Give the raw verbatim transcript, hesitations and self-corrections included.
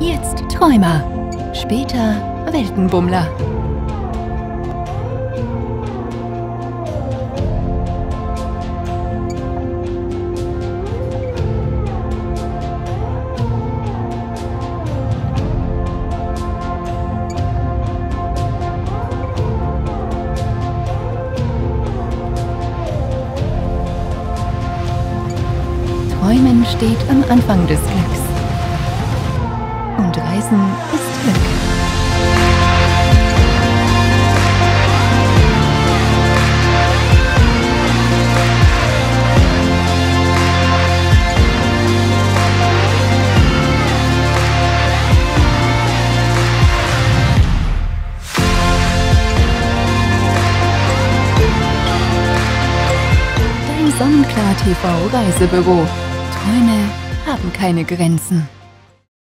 Jetzt Träumer, später Weltenbummler. Träumen steht am Anfang des Glücks. Und Reisen ist Glück. Dein Sonnenklar T V Reisebüro. Träume haben keine Grenzen.